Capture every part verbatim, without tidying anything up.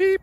Beep.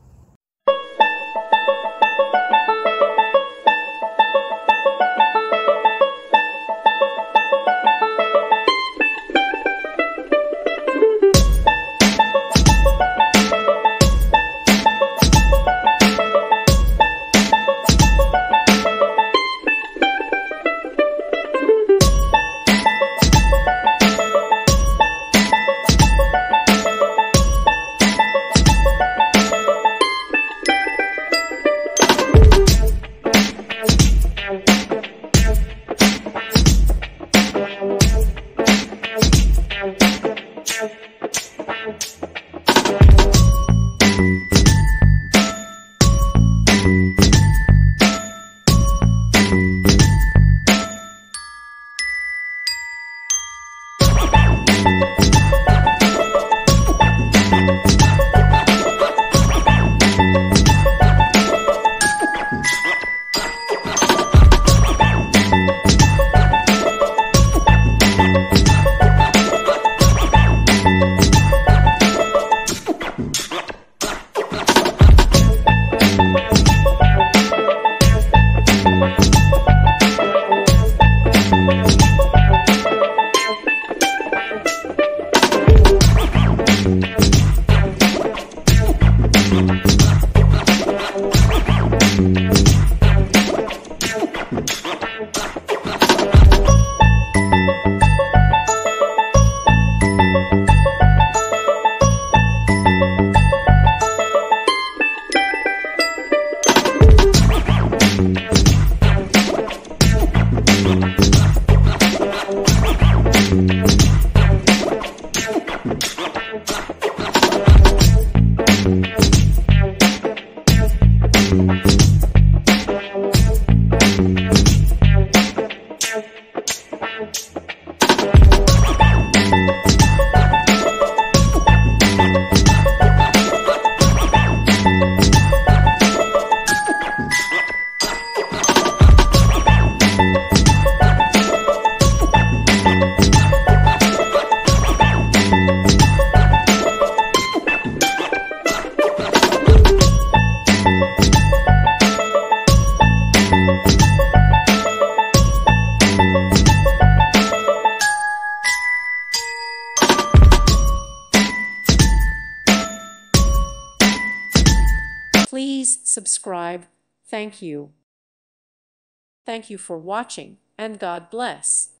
Please subscribe. Thank you. Thank you for watching, and God bless.